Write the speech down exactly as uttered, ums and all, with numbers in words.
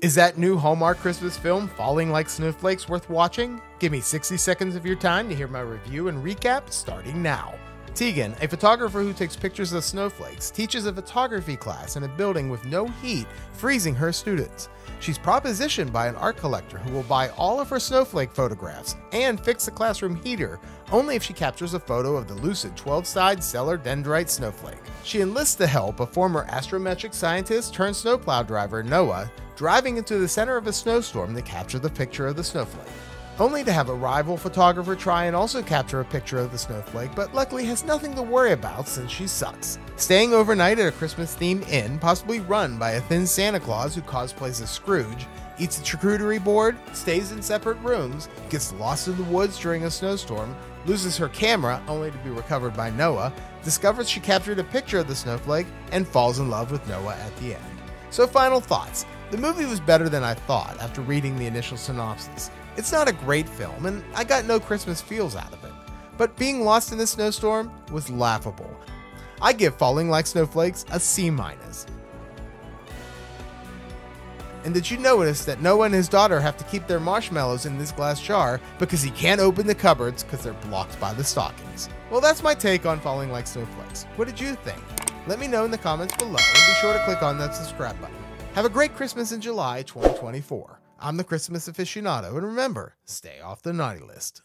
Is that new Hallmark Christmas film, Falling Like Snowflakes, worth watching? Give me sixty seconds of your time to hear my review and recap starting now. Tegan, a photographer who takes pictures of snowflakes, teaches a photography class in a building with no heat, freezing her students. She's propositioned by an art collector who will buy all of her snowflake photographs and fix the classroom heater, only if she captures a photo of the lucid twelve-side celer-dendrite snowflake. She enlists the help of former astrometric scientist turned snowplow driver Noah, driving into the center of a snowstorm to capture the picture of the snowflake, only to have a rival photographer try and also capture a picture of the snowflake, but luckily has nothing to worry about since she sucks. Staying overnight at a Christmas-themed inn, possibly run by a thin Santa Claus who cosplays as Scrooge, eats a charcuterie board, stays in separate rooms, gets lost in the woods during a snowstorm, loses her camera only to be recovered by Noah, discovers she captured a picture of the snowflake, and falls in love with Noah at the end. So final thoughts. The movie was better than I thought after reading the initial synopsis. It's not a great film, and I got no Christmas feels out of it, but being lost in a snowstorm was laughable. I give Falling Like Snowflakes a C minus. And did you notice that Noah and his daughter have to keep their marshmallows in this glass jar because he can't open the cupboards because they're blocked by the stockings? Well, that's my take on Falling Like Snowflakes. What did you think? Let me know in the comments below, and be sure to click on that subscribe button. Have a great Christmas in July twenty twenty-four. I'm the Christmas Aficionado, and remember, stay off the naughty list.